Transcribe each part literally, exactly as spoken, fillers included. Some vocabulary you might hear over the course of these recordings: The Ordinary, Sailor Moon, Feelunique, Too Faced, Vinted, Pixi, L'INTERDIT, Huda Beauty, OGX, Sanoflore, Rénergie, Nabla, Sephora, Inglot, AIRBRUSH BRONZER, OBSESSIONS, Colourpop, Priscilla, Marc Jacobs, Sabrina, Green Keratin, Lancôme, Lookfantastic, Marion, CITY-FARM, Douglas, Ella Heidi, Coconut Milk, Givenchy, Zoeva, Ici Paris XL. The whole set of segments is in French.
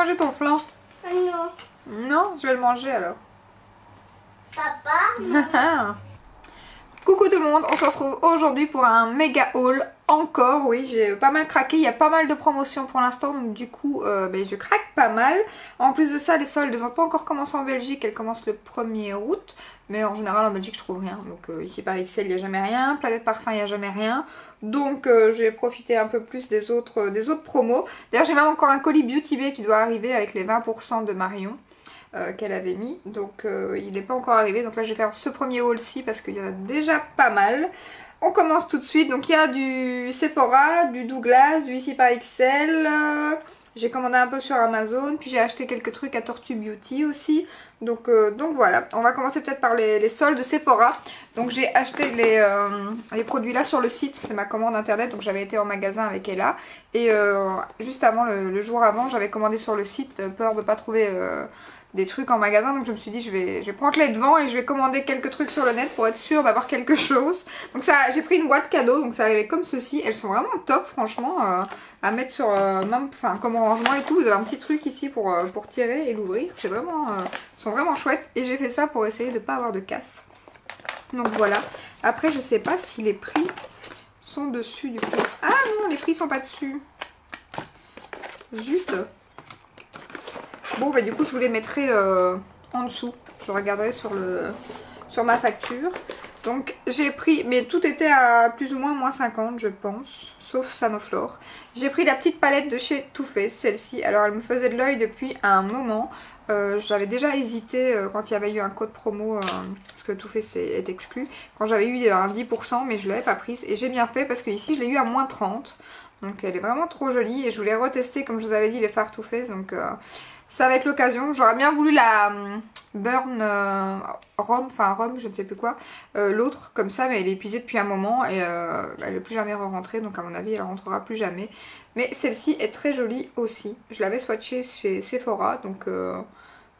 mangé ton flan? Non. Non, je vais le manger alors. Papa. Coucou tout le monde, on se retrouve aujourd'hui pour un méga haul encore. Oui, j'ai pas mal craqué, il y a pas mal de promotions pour l'instant, donc du coup euh, ben, je craque pas mal. En plus de ça, les soldes n'ont pas encore commencé en Belgique, elles commencent le premier août, mais en général en Belgique je trouve rien. Donc euh, ici Paris X L il n'y a jamais rien, Planète Parfum il n'y a jamais rien, donc euh, j'ai profité un peu plus des autres, euh, des autres promos. D'ailleurs j'ai même encore un colis Beauty Bay qui doit arriver avec les vingt pour cent de Marion. Euh, qu'elle avait mis, donc euh, il n'est pas encore arrivé, donc là je vais faire ce premier haul-ci parce qu'il y en a déjà pas mal. On commence tout de suite, donc il y a du Sephora, du Douglas, du Ici Paris X L, euh, j'ai commandé un peu sur Amazon, puis j'ai acheté quelques trucs à Tortue Beauty aussi, donc, euh, donc voilà. On va commencer peut-être par les, les soldes de Sephora. Donc j'ai acheté les, euh, les produits là sur le site, c'est ma commande internet, donc j'avais été en magasin avec Ella, et euh, juste avant, le, le jour avant, j'avais commandé sur le site, peur de pas trouver... Euh, des trucs en magasin, donc je me suis dit je vais, je vais prendre les devants et je vais commander quelques trucs sur le net pour être sûre d'avoir quelque chose. Donc ça, j'ai pris une boîte cadeau, donc ça arrivait comme ceci. Elles sont vraiment top franchement, euh, à mettre sur euh, même, enfin comme rangement et tout. Vous avez un petit truc ici pour, euh, pour tirer et l'ouvrir, c'est vraiment euh, sont vraiment chouettes, et j'ai fait ça pour essayer de ne pas avoir de casse. Donc voilà, après je sais pas si les prix sont dessus du coup. Ah non, les prix sont pas dessus, zut. Bon bah du coup je vous les mettrai euh, en dessous, je regarderai sur, le, sur ma facture. Donc j'ai pris, mais tout était à plus ou moins moins cinquante je pense, sauf Sanoflore. J'ai pris la petite palette de chez Too Faced, celle-ci. Alors elle me faisait de l'œil depuis un moment, euh, j'avais déjà hésité euh, quand il y avait eu un code promo, euh, parce que Too Faced est exclu, quand j'avais eu un dix pour cent, mais je ne l'avais pas prise, et j'ai bien fait parce que ici je l'ai eu à moins trente. Donc elle est vraiment trop jolie, et je voulais retester comme je vous avais dit les fards Too Faced, donc... Euh, ça va être l'occasion. J'aurais bien voulu la euh, Burn euh, Rome, enfin Rome, je ne sais plus quoi, euh, l'autre comme ça, mais elle est épuisée depuis un moment et euh, elle n'est plus jamais re-rentrée, donc à mon avis elle ne rentrera plus jamais. Mais celle-ci est très jolie aussi. Je l'avais swatchée chez Sephora, donc euh,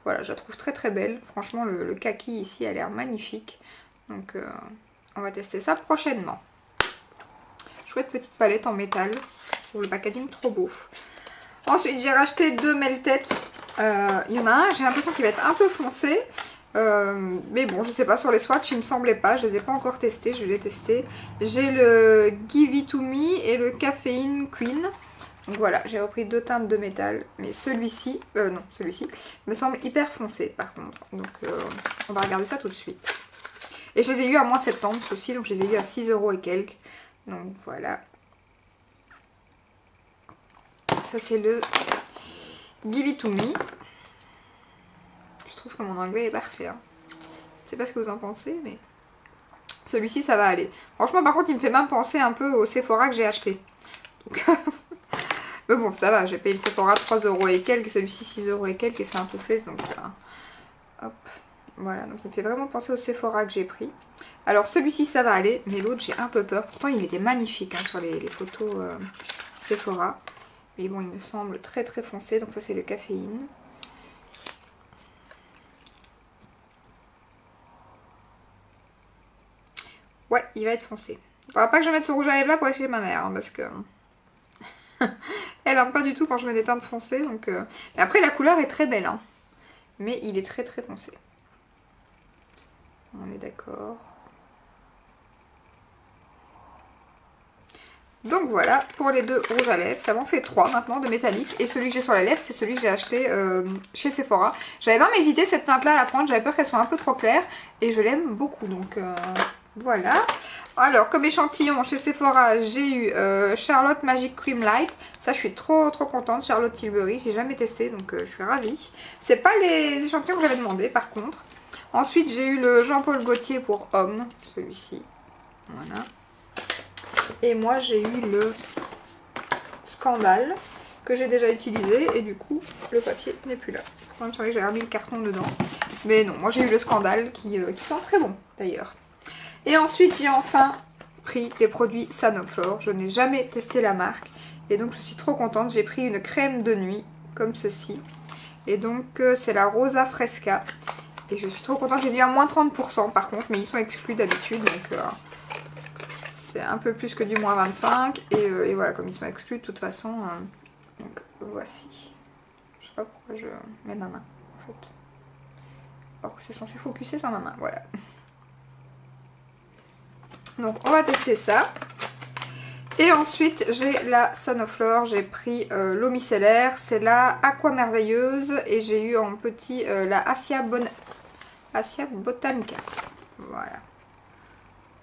voilà, je la trouve très très belle. Franchement le, le kaki ici a l'air magnifique, donc euh, on va tester ça prochainement. Chouette petite palette en métal, pour le packaging trop beau. Ensuite j'ai racheté deux mêle-têtes. Euh, il y en a un, j'ai l'impression qu'il va être un peu foncé, euh, mais bon je sais pas, sur les swatchs il me semblait pas, je les ai pas encore testés, je vais les tester. J'ai le Give It To Me et le Caffeine Queen, donc voilà, j'ai repris deux teintes de métal, mais celui-ci, euh, non celui-ci me semble hyper foncé par contre, donc euh, on va regarder ça tout de suite. Et je les ai eu à moins septembre ceux-ci, donc je les ai eu à six euros et quelques, donc voilà. Ça c'est le Give It To Me. Je trouve que mon anglais est parfait. Hein. Je ne sais pas ce que vous en pensez, mais celui-ci ça va aller. Franchement par contre il me fait même penser un peu au Sephora que j'ai acheté. Donc... mais bon ça va, j'ai payé le Sephora trois euros et quelques, celui-ci six euros et quelques, et c'est un tout fait, donc euh... hop. Voilà, donc il me fait vraiment penser au Sephora que j'ai pris. Alors celui-ci ça va aller, mais l'autre j'ai un peu peur. Pourtant il était magnifique hein, sur les, les photos euh, Sephora. Mais bon, il me semble très très foncé, donc ça c'est le caféine. Ouais, il va être foncé. Il faudra pas que je mette ce rouge à lèvres là pour aller chez ma mère, hein, parce que... elle aime pas du tout quand je mets des teintes foncées, donc... Euh... Et après, la couleur est très belle, hein. Mais il est très très foncé. On est d'accord. Donc voilà pour les deux rouges à lèvres, ça m'en fait trois maintenant de métallique, et celui que j'ai sur la lèvre c'est celui que j'ai acheté euh, chez Sephora. J'avais même hésité cette teinte là à la prendre, j'avais peur qu'elle soit un peu trop claire, et je l'aime beaucoup donc euh, voilà. Alors comme échantillon chez Sephora j'ai eu euh, Charlotte Magic Cream Light, ça je suis trop trop contente, Charlotte Tilbury, j'ai jamais testé donc euh, je suis ravie. C'est pas les échantillons que j'avais demandé par contre. Ensuite j'ai eu le Jean-Paul Gaultier pour homme, celui-ci, voilà. Et moi j'ai eu le Scandale que j'ai déjà utilisé, et du coup le papier n'est plus là. Je me souviens que j'ai remis le carton dedans. Mais non, moi j'ai eu le Scandale qui, euh, qui sent très bon d'ailleurs. Et ensuite j'ai enfin pris des produits Sanoflore. Je n'ai jamais testé la marque et donc je suis trop contente. J'ai pris une crème de nuit comme ceci. Et donc euh, c'est la Rosa Fresca. Et je suis trop contente. J'ai dû à moins trente pour cent par contre, mais ils sont exclus d'habitude donc... Euh, c'est un peu plus que du moins vingt-cinq et, euh, et voilà, comme ils sont exclus de toute façon, hein, donc voici. Je pas pourquoi je mets ma main en fait. Alors que c'est censé focuser sur ma main, voilà. Donc on va tester ça. Et ensuite j'ai la Sanoflore, j'ai pris euh, l'eau micellaire, c'est la Aqua Merveilleuse et j'ai eu en petit euh, la Asia, Bon... Asia Botanica. Voilà.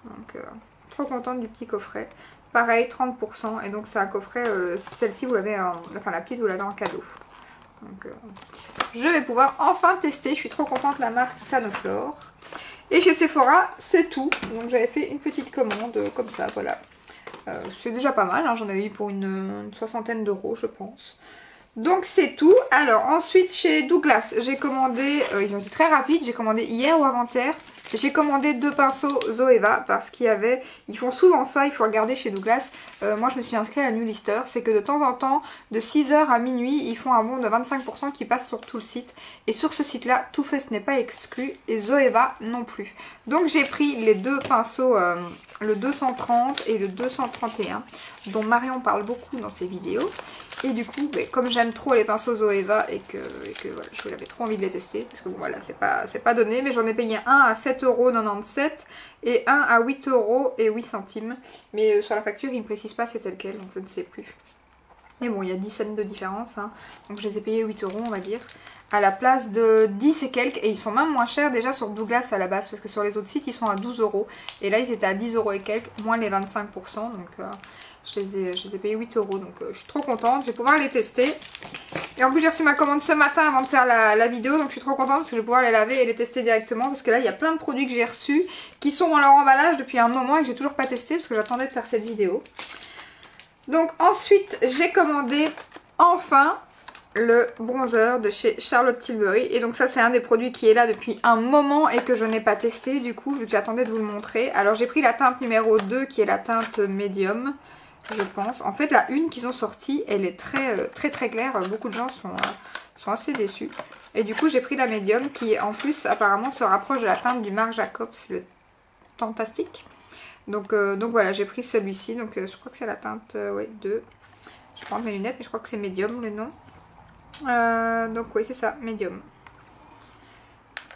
Donc euh, trop contente du petit coffret. Pareil, trente pour cent, et donc c'est un coffret, euh, celle-ci vous l'avez, enfin la petite vous l'avez en cadeau. Donc euh, je vais pouvoir enfin tester, je suis trop contente, la marque Sanoflore. Et chez Sephora, c'est tout. Donc j'avais fait une petite commande euh, comme ça, voilà. Euh, c'est déjà pas mal, hein, j'en avais eu pour une, une soixantaine d'euros je pense. Donc c'est tout. Alors ensuite chez Douglas, j'ai commandé, euh, ils ont été très rapides, j'ai commandé hier ou avant-hier, j'ai commandé deux pinceaux Zoeva parce qu'il y avait, ils font souvent ça, il faut regarder chez Douglas. Euh, moi je me suis inscrite à la Newlister, c'est que de temps en temps, de six heures à minuit, ils font un bon de vingt-cinq pour cent qui passe sur tout le site. Et sur ce site-là, Too Faced n'est pas exclu et Zoeva non plus. Donc j'ai pris les deux pinceaux, euh, le deux cent trente et le deux cent trente et un, dont Marion parle beaucoup dans ses vidéos. Et du coup, bah, comme j'aime trop les pinceaux Zoeva et que, et que voilà, je j'avais trop envie de les tester, parce que bon voilà, c'est pas, c'est pas donné, mais j'en ai payé un à sept euros quatre-vingt-dix-sept et un à huit euros et huit centimes. Mais euh, sur la facture, ils ne précisent pas c'est tel quel, donc je ne sais plus. Mais bon, il y a dix cents de différence, hein, donc je les ai payés huit euros on va dire, à la place de dix et quelques, et ils sont même moins chers déjà sur Douglas à la base, parce que sur les autres sites ils sont à douze euros et là ils étaient à dix euros et quelques, moins les vingt-cinq pour cent, donc euh, je, les ai, je les ai payés huit euros, donc euh, je suis trop contente, je vais pouvoir les tester. Et en plus j'ai reçu ma commande ce matin avant de faire la, la vidéo, donc je suis trop contente parce que je vais pouvoir les laver et les tester directement, parce que là il y a plein de produits que j'ai reçus qui sont dans leur emballage depuis un moment et que j'ai toujours pas testé parce que j'attendais de faire cette vidéo. Donc ensuite j'ai commandé enfin le bronzer de chez Charlotte Tilbury, et donc ça c'est un des produits qui est là depuis un moment et que je n'ai pas testé du coup vu que j'attendais de vous le montrer. Alors j'ai pris la teinte numéro deux qui est la teinte médium je pense. En fait la une qu'ils ont sortie elle est très très très claire, beaucoup de gens sont, sont assez déçus. Et du coup j'ai pris la médium qui en plus apparemment se rapproche de la teinte du Marc Jacobs, le Fantastic. Donc, euh, donc voilà, j'ai pris celui-ci, donc euh, je crois que c'est la teinte euh, ouais, deux. Je prends mes lunettes, mais je crois que c'est médium le nom. Euh, donc oui, c'est ça, médium.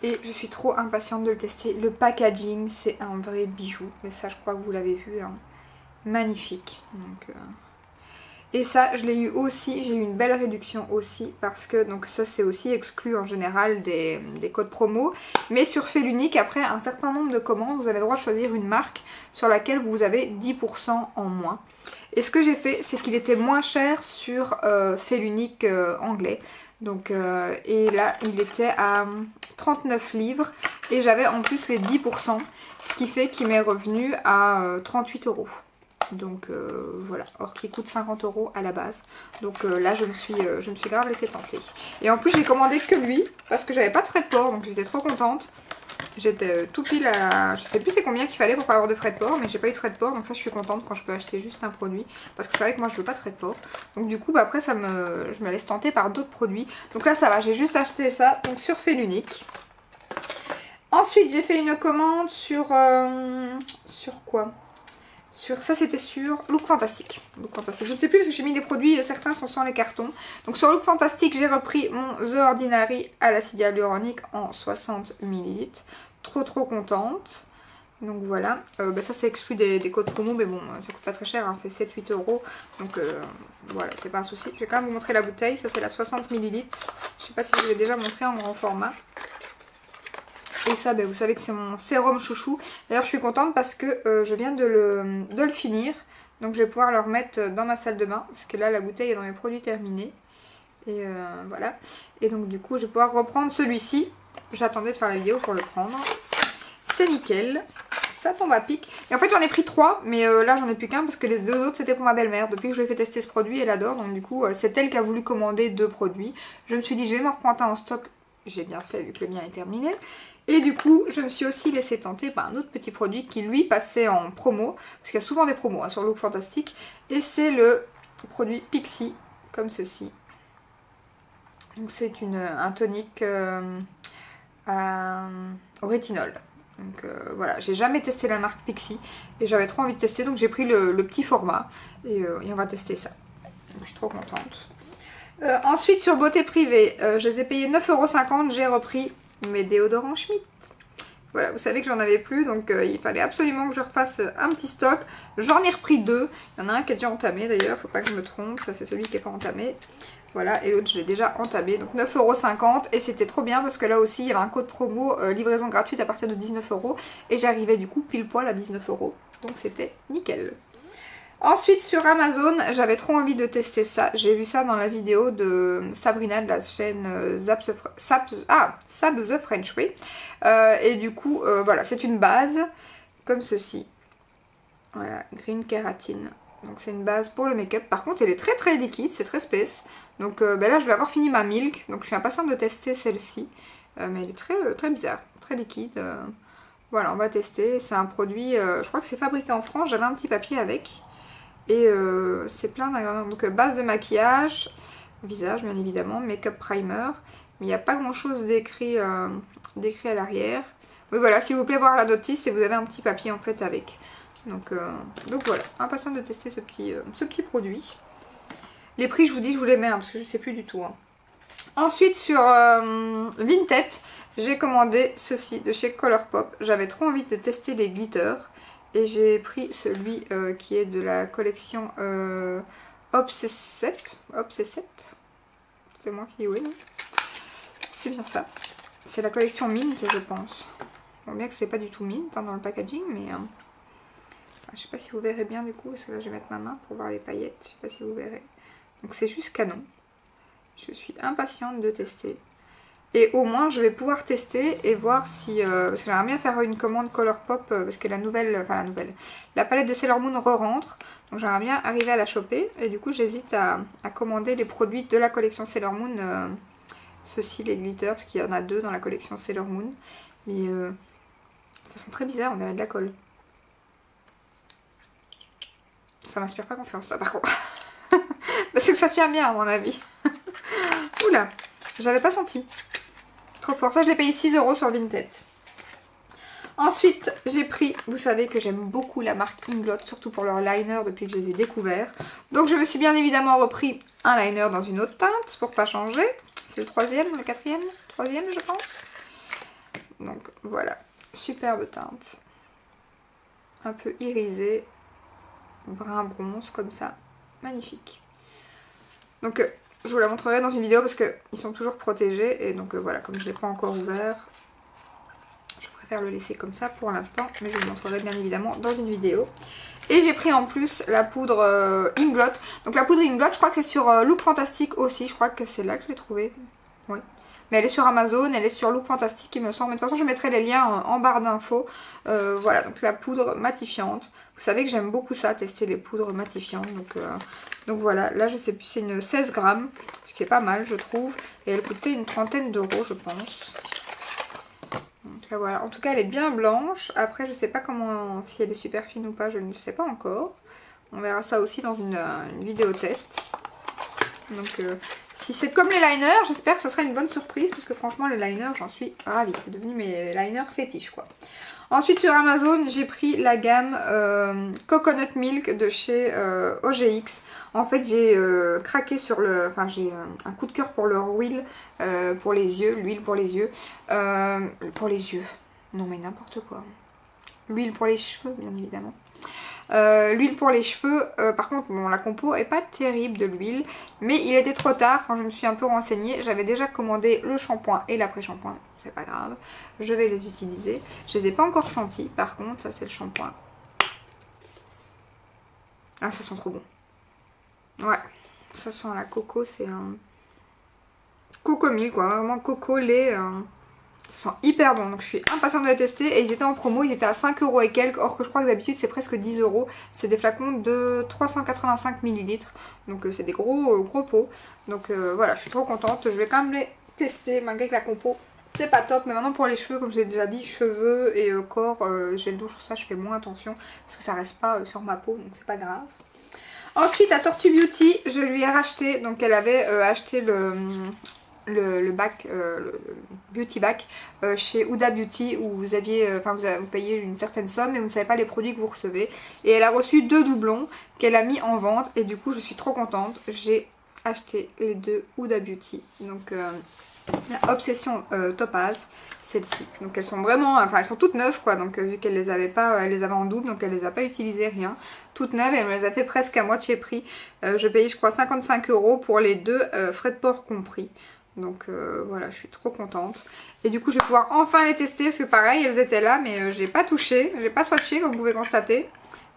Et je suis trop impatiente de le tester. Le packaging, c'est un vrai bijou. Mais ça, je crois que vous l'avez vu, hein. Magnifique. Donc, euh... Et ça, je l'ai eu aussi, j'ai eu une belle réduction aussi, parce que donc ça c'est aussi exclu en général des, des codes promo. Mais sur Feelunique, après un certain nombre de commandes, vous avez le droit de choisir une marque sur laquelle vous avez dix pour cent en moins. Et ce que j'ai fait, c'est qu'il était moins cher sur euh, Feelunique euh, anglais. Donc, euh, et là, il était à trente-neuf livres et j'avais en plus les dix pour cent, ce qui fait qu'il m'est revenu à euh, trente-huit euros. Donc euh, voilà, or qui coûte cinquante euros à la base. Donc euh, là je me suis euh, je me suis grave laissée tenter. Et en plus j'ai commandé que lui parce que j'avais pas de frais de port, donc j'étais trop contente. J'étais euh, tout pile à, je sais plus c'est combien qu'il fallait pour pas avoir de frais de port, mais j'ai pas eu de frais de port, donc ça je suis contente quand je peux acheter juste un produit, parce que c'est vrai que moi je veux pas de frais de port. Donc du coup bah, après ça me je me laisse tenter par d'autres produits. Donc là ça va, j'ai juste acheté ça donc sur Feelunique. Ensuite j'ai fait une commande sur euh, sur quoi? Sur ça c'était sur Lookfantastic. Lookfantastic. Je ne sais plus parce que j'ai mis les produits, certains sont sans les cartons. Donc sur Lookfantastic j'ai repris mon The Ordinary à l'acide hyaluronique en soixante millilitres. Trop trop contente. Donc voilà. Euh, bah, ça c'est exclu des, des codes promo, mais bon ça coûte pas très cher, hein, c'est sept à huit euros. Donc euh, voilà, c'est pas un souci. Je vais quand même vous montrer la bouteille, ça c'est la soixante millilitres. Je sais pas si je vous l'ai déjà montré en grand format. Et ça, ben, vous savez que c'est mon sérum chouchou. D'ailleurs, je suis contente parce que euh, je viens de le, de le finir. Donc, je vais pouvoir le remettre dans ma salle de bain. Parce que là, la bouteille est dans mes produits terminés. Et euh, voilà. Et donc, du coup, je vais pouvoir reprendre celui-ci. J'attendais de faire la vidéo pour le prendre. C'est nickel. Ça tombe à pic. Et en fait, j'en ai pris trois. Mais euh, là, j'en ai plus qu'un parce que les deux autres, c'était pour ma belle-mère. Depuis que je lui ai fait tester ce produit, elle adore. Donc, du coup, euh, c'est elle qui a voulu commander deux produits. Je me suis dit, je vais m'en reprendre un en stock. J'ai bien fait vu que le mien est terminé. Et du coup, je me suis aussi laissée tenter par un autre petit produit qui, lui, passait en promo. Parce qu'il y a souvent des promos hein, sur Lookfantastic. Et c'est le produit Pixi, comme ceci. Donc c'est un tonique euh, à, au rétinol. Donc euh, voilà, j'ai jamais testé la marque Pixi. Et j'avais trop envie de tester, donc j'ai pris le, le petit format. Et, euh, et on va tester ça. Donc, je suis trop contente. Euh, ensuite sur Beauteprivee, euh, je les ai payés neuf euros cinquante, j'ai repris mes déodorants Schmidt. Voilà, vous savez que j'en avais plus, donc euh, il fallait absolument que je refasse un petit stock. J'en ai repris deux, il y en a un qui est déjà entamé d'ailleurs, faut pas que je me trompe, ça c'est celui qui est pas entamé. Voilà, et l'autre je l'ai déjà entamé, donc neuf euros cinquante, et c'était trop bien parce que là aussi il y avait un code promo, euh, livraison gratuite à partir de dix-neuf euros, et j'arrivais du coup pile poil à dix-neuf euros, donc c'était nickel. Ensuite sur Amazon, j'avais trop envie de tester ça, j'ai vu ça dans la vidéo de Sabrina de la chaîne Zap the, Fr Zap, ah, Zap the French Way, euh, et du coup euh, voilà, c'est une base comme ceci, voilà, Green Keratin. Donc c'est une base pour le make-up. Par contre elle est très très liquide, c'est très épaisse. Donc euh, ben là je vais avoir fini ma Milk. Donc je suis impatiente de tester celle-ci. Euh, mais elle est très très bizarre, très liquide. Euh, voilà, on va tester. C'est un produit, euh, je crois que c'est fabriqué en France. J'avais un petit papier avec. Et euh, c'est plein d'ingrédients. Donc euh, base de maquillage, visage bien évidemment, make-up primer. Mais il n'y a pas grand-chose d'écrit euh, d'écrit à l'arrière. Oui voilà, s'il vous plaît voir la notice et vous avez un petit papier en fait avec. Donc, euh, donc voilà, impatiente de tester ce petit, euh, ce petit produit. Les prix, je vous dis, je vous les mets, hein, parce que je ne sais plus du tout. Hein. Ensuite, sur euh, Vinted, j'ai commandé ceci de chez Colourpop. J'avais trop envie de tester les glitters. Et j'ai pris celui euh, qui est de la collection euh, Obsessions. Obsessions. C'est moi qui dis oui, non ? C'est bien ça. C'est la collection Mint, je pense. Bon, bien que c'est pas du tout Mint hein, dans le packaging, mais... Euh... Je ne sais pas si vous verrez bien du coup, parce que là je vais mettre ma main pour voir les paillettes, je ne sais pas si vous verrez. Donc c'est juste canon. Je suis impatiente de tester. Et au moins je vais pouvoir tester et voir si... Euh, parce que j'aimerais bien faire une commande Colourpop, euh, parce que la nouvelle... Enfin la nouvelle... La palette de Sailor Moon re-rentre. Donc j'aimerais bien arriver à la choper. Et du coup j'hésite à, à commander les produits de la collection Sailor Moon. Euh, Ceux-ci, les glitters, parce qu'il y en a deux dans la collection Sailor Moon. Mais euh, ça sent très bizarre, on dirait de la colle. Ça m'inspire pas confiance, ça, par contre. C'est que ça tient bien, à mon avis. Oula, j'avais pas senti. Trop fort. Ça, je l'ai payé six euros sur Vinted. Ensuite, j'ai pris... Vous savez que j'aime beaucoup la marque Inglot, surtout pour leur liner, depuis que je les ai découverts. Donc, je me suis bien évidemment repris un liner dans une autre teinte, pour pas changer. C'est le troisième, le quatrième, troisième, je pense. Donc, voilà. Superbe teinte. Un peu irisée. Brun bronze comme ça, magnifique. Donc euh, je vous la montrerai dans une vidéo parce qu'ils sont toujours protégés et donc euh, voilà, comme je ne l'ai pas encore ouvert, je préfère le laisser comme ça pour l'instant, mais je vous le montrerai bien évidemment dans une vidéo. Et j'ai pris en plus la poudre euh, Inglot. Donc la poudre Inglot, je crois que c'est sur euh, Lookfantastic aussi, je crois que c'est là que je l'ai trouvée. Oui. Mais elle est sur Amazon, elle est sur Lookfantastic il me semble. Mais de toute façon je mettrai les liens en barre d'infos. Euh, voilà, donc la poudre matifiante. Vous savez que j'aime beaucoup ça, tester les poudres matifiantes. Donc, euh, donc voilà, là je sais plus, c'est une seize grammes, ce qui est pas mal je trouve. Et elle coûtait une trentaine d'euros je pense. Donc là voilà, en tout cas elle est bien blanche. Après je sais pas comment, si elle est super fine ou pas, je ne sais pas encore. On verra ça aussi dans une, une vidéo test. Donc... Euh, si c'est comme les liners, j'espère que ce sera une bonne surprise parce que franchement le liner, j'en suis ravie. C'est devenu mes liners fétiches quoi. Ensuite sur Amazon, j'ai pris la gamme euh, Coconut Milk de chez euh, O G X. En fait, j'ai euh, craqué sur le... Enfin, j'ai euh, un coup de cœur pour leur huile euh, pour les yeux. L'huile pour les yeux. Euh, pour les yeux. Non mais n'importe quoi. L'huile pour les cheveux, bien évidemment. Euh, l'huile pour les cheveux, euh, par contre bon, la compo est pas terrible de l'huile, mais il était trop tard quand je me suis un peu renseignée, j'avais déjà commandé le shampoing et l'après-shampoing, c'est pas grave, je vais les utiliser, je les ai pas encore sentis, par contre ça c'est le shampoing. Ah ça sent trop bon, ouais, ça sent la coco, c'est un cocomille quoi, vraiment coco, lait... Euh... Ça sent hyper bon, donc je suis impatiente de les tester. Et ils étaient en promo, ils étaient à cinq euros et quelques. Or que je crois que d'habitude c'est presque dix euros. C'est des flacons de trois cent quatre-vingt-cinq millilitres. Donc c'est des gros gros pots. Donc euh, voilà, je suis trop contente. Je vais quand même les tester malgré que la compo c'est pas top. Mais maintenant pour les cheveux, comme je l'ai déjà dit, cheveux et euh, corps, euh, gel douche, ça je fais moins attention. Parce que ça reste pas euh, sur ma peau, donc c'est pas grave. Ensuite à Tortue Beauty, je lui ai racheté. Donc elle avait euh, acheté le... Le, le bac, euh, le, le beauty bac euh, chez Huda Beauty où vous aviez, euh, enfin vous, vous payez une certaine somme et vous ne savez pas les produits que vous recevez. Et elle a reçu deux doublons qu'elle a mis en vente et du coup je suis trop contente. J'ai acheté les deux Huda Beauty. Donc euh, la Obsession euh, Topaz, celle-ci. Donc elles sont vraiment, enfin elles sont toutes neuves quoi. Donc euh, vu qu'elle les avait pas, elle les avait en double, donc elle les a pas utilisées, rien. Toutes neuves, et elle me les a fait presque à moitié prix. Euh, je payais je crois cinquante-cinq euros pour les deux, euh, frais de port compris. Donc euh, voilà, je suis trop contente. Et du coup je vais pouvoir enfin les tester, parce que pareil elles étaient là mais euh, j'ai pas touché, j'ai pas swatché comme vous pouvez constater.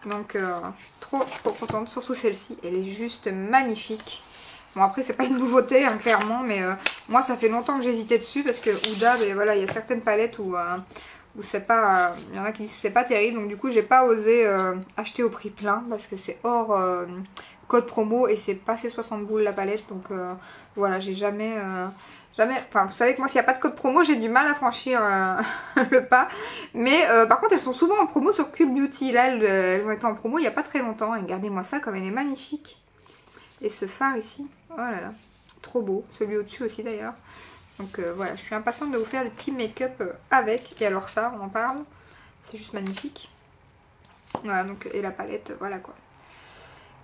Donc euh, je suis trop trop contente, surtout celle-ci, elle est juste magnifique. Bon après c'est pas une nouveauté hein, clairement, mais euh, moi ça fait longtemps que j'hésitais dessus parce que Huda, ben, voilà, il y a certaines palettes où, euh, où c'est pas, il euh, y en a qui disent que c'est pas terrible, donc du coup j'ai pas osé euh, acheter au prix plein parce que c'est hors... Euh, code promo et c'est passé soixante boules la palette, donc euh, voilà, j'ai jamais euh, jamais, enfin vous savez que moi s'il n'y a pas de code promo j'ai du mal à franchir euh, le pas, mais euh, par contre elles sont souvent en promo sur Cube Beauty, là elles, elles ont été en promo il n'y a pas très longtemps et regardez-moi ça comme elle est magnifique, et ce fard ici, oh là là, trop beau, celui au-dessus aussi d'ailleurs, donc euh, voilà, je suis impatiente de vous faire des petits make-up avec, et alors ça on en parle, c'est juste magnifique, voilà, donc et la palette, voilà quoi.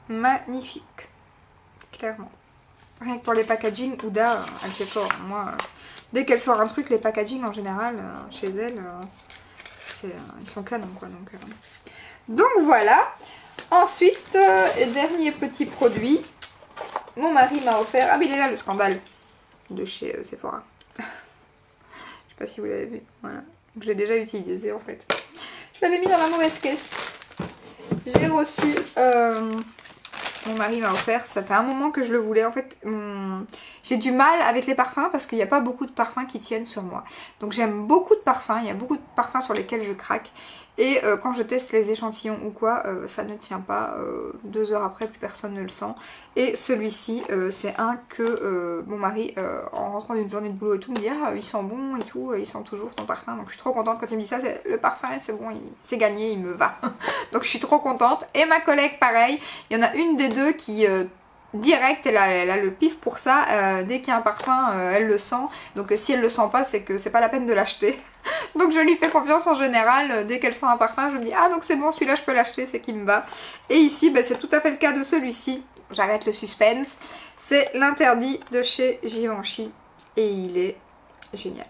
Magnifique, clairement. Rien que pour les packaging, Huda, euh, elle fait fort. Moi, euh, dès qu'elle sort un truc, les packaging en général, euh, chez elle, euh, euh, ils sont canons quoi. Donc, euh. donc voilà. Ensuite, euh, dernier petit produit. Mon mari m'a offert. Ah, mais il est là le scandale de chez euh, Sephora. Je sais pas si vous l'avez vu. Voilà. Je l'ai déjà utilisé en fait. Je l'avais mis dans la mauvaise caisse. J'ai reçu. Euh, Mon mari m'a offert, ça fait un moment que je le voulais. En fait, hum, j'ai du mal avec les parfums parce qu'il n'y a pas beaucoup de parfums qui tiennent sur moi. Donc j'aime beaucoup de parfums, il y a beaucoup de parfums sur lesquels je craque. Et euh, quand je teste les échantillons ou quoi, euh, ça ne tient pas. Euh, deux heures après, plus personne ne le sent. Et celui-ci, euh, c'est un que euh, mon mari, euh, en rentrant d'une journée de boulot et tout, me dit ah, il sent bon et tout, il sent toujours ton parfum. Donc je suis trop contente quand il me dit ça, le parfum, c'est bon, c'est gagné, il me va. Donc je suis trop contente. Et ma collègue, pareil, il y en a une des deux qui... Euh, direct, elle a, elle a le pif pour ça, euh, dès qu'il y a un parfum euh, elle le sent, donc euh, si elle le sent pas c'est que c'est pas la peine de l'acheter, donc je lui fais confiance en général, euh, dès qu'elle sent un parfum je me dis ah donc c'est bon celui-là je peux l'acheter, c'est qu'il me va, et ici ben, c'est tout à fait le cas de celui-ci, j'arrête le suspense, c'est l'interdit de chez Givenchy et il est génial.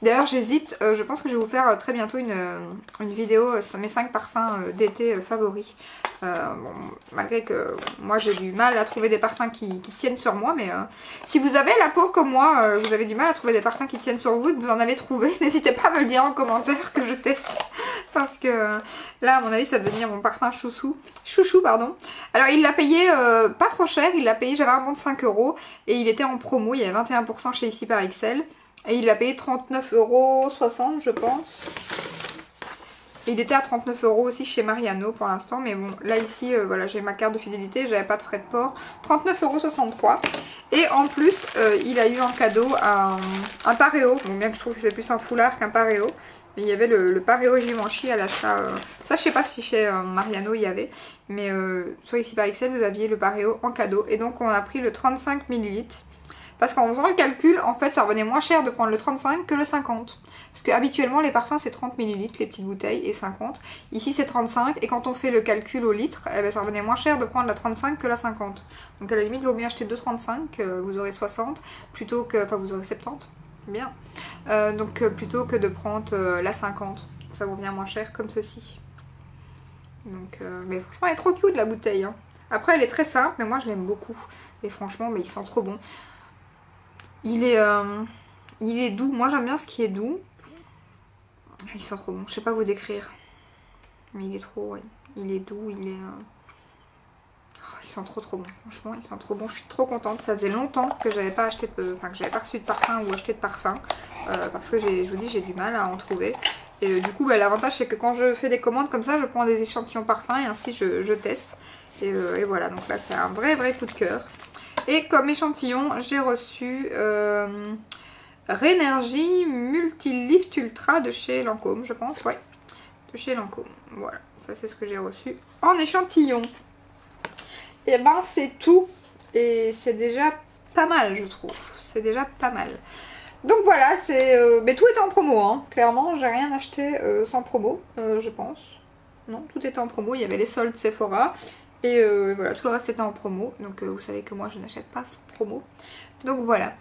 D'ailleurs j'hésite, euh, je pense que je vais vous faire euh, très bientôt une, euh, une vidéo, euh, mes cinq parfums euh, d'été euh, favoris. Euh, bon, malgré que euh, moi j'ai du mal à trouver des parfums qui, qui tiennent sur moi, mais euh, si vous avez la peau comme moi, euh, vous avez du mal à trouver des parfums qui tiennent sur vous et que vous en avez trouvé, n'hésitez pas à me le dire en commentaire que je teste. Parce que euh, là à mon avis ça va devenir mon parfum chouchou. Chouchou pardon. Alors il l'a payé euh, pas trop cher, il l'a payé, j'avais un bon de cinq euros et il était en promo, il y avait vingt et un pour cent chez Ici Paris X L. Et il l'a payé trente-neuf euros soixante je pense. Il était à trente-neuf euros aussi chez Mariano pour l'instant. Mais bon, là ici, euh, voilà, j'ai ma carte de fidélité, j'avais pas de frais de port. trente-neuf euros soixante-trois. Et en plus, euh, il a eu en cadeau un, un paréo. Bon, bien que je trouve que c'est plus un foulard qu'un paréo. Mais il y avait le, le paréo Givenchy à l'achat. Euh, ça, je sais pas si chez euh, Mariano il y avait. Mais euh, soit ici par Excel, vous aviez le paréo en cadeau. Et donc, on a pris le trente-cinq millilitres. Parce qu'en faisant le calcul, en fait, ça revenait moins cher de prendre le trente-cinq que le cinquante. Parce que habituellement, les parfums, c'est trente millilitres, les petites bouteilles, et cinquante. Ici, c'est trente-cinq. Et quand on fait le calcul au litre, eh ben, ça revenait moins cher de prendre la trente-cinq que la cinquante. Donc, à la limite, il vaut mieux acheter deux trente-cinq, euh, vous aurez soixante, plutôt que... Enfin, vous aurez soixante-dix. Bien. Euh, donc, plutôt que de prendre euh, la cinquante. Ça vous revient moins cher, comme ceci. Donc, euh, mais franchement, elle est trop cute, la bouteille. Hein. Après, elle est très simple, mais moi, je l'aime beaucoup. Et franchement, mais il sent trop bon. Il est, euh, il est doux. Moi, j'aime bien ce qui est doux. Il sent trop bon. Je sais pas vous décrire. Mais il est trop... Ouais. Il est doux, il est... Euh... Oh, il sent trop trop bon. Franchement, il sent trop bon. Je suis trop contente. Ça faisait longtemps que j'avais pas acheté de... Enfin, que j'avais pas reçu de parfum ou acheté de parfum. Euh, parce que je vous dis, j'ai du mal à en trouver. Et euh, du coup, bah, l'avantage, c'est que quand je fais des commandes comme ça, je prends des échantillons parfums et ainsi je, je teste. Et, euh, et voilà. Donc là, c'est un vrai vrai coup de cœur. Et comme échantillon, j'ai reçu euh, Rénergie Multilift Ultra de chez Lancôme, je pense, ouais. De chez Lancôme, voilà. Ça, c'est ce que j'ai reçu en échantillon. Et ben, c'est tout. Et c'est déjà pas mal, je trouve. C'est déjà pas mal. Donc voilà, c'est... Euh, mais tout était en promo, hein. Clairement, j'ai rien acheté euh, sans promo, euh, je pense. Non, tout était en promo. Il y avait les soldes Sephora. Et euh, voilà, tout le reste c'était en promo. Donc euh, vous savez que moi je n'achète pas sans promo. Donc voilà.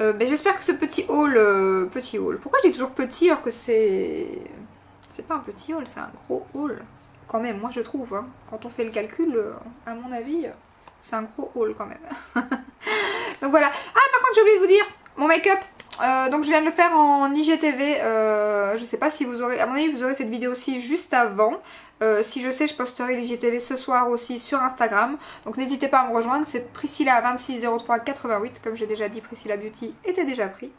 Euh, mais j'espère que ce petit haul... Euh, petit haul. Pourquoi je dis toujours petit alors que c'est... C'est pas un petit haul, c'est un gros haul. Quand même, moi je trouve. Hein. Quand on fait le calcul, euh, à mon avis, euh, c'est un gros haul quand même. Donc voilà. Ah, par contre j'ai oublié de vous dire, mon make-up. Euh, donc je viens de le faire en I G T V. Euh, je sais pas si vous aurez... À mon avis vous aurez cette vidéo-ci juste avant. Euh, si je sais, je posterai l'I G T V ce soir aussi sur Instagram. Donc n'hésitez pas à me rejoindre. C'est Priscilla vingt-six zéro trois quatre-vingt-huit. Comme j'ai déjà dit, Priscilla Beauty était déjà pris.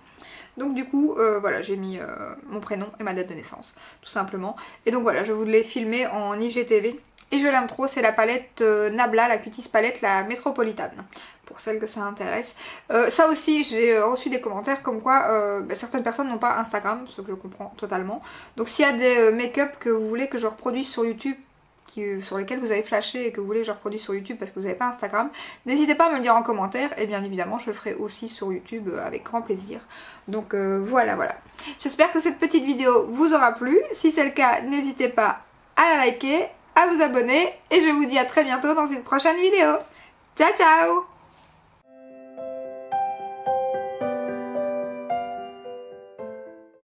Donc du coup, euh, voilà, j'ai mis euh, mon prénom et ma date de naissance, tout simplement. Et donc voilà, je vous l'ai filmé en I G T V. Et je l'aime trop, c'est la palette euh, Nabla, la Cutis palette, la métropolitane. Pour celles que ça intéresse. Euh, ça aussi, j'ai reçu des commentaires comme quoi euh, bah, certaines personnes n'ont pas Instagram, ce que je comprends totalement. Donc s'il y a des make-up que vous voulez que je reproduise sur YouTube, qui, sur lesquels vous avez flashé et que vous voulez que je reproduise sur YouTube parce que vous n'avez pas Instagram, n'hésitez pas à me le dire en commentaire et bien évidemment je le ferai aussi sur YouTube avec grand plaisir. Donc euh, voilà, voilà. J'espère que cette petite vidéo vous aura plu. Si c'est le cas, n'hésitez pas à la liker, à vous abonner et je vous dis à très bientôt dans une prochaine vidéo. Ciao, ciao!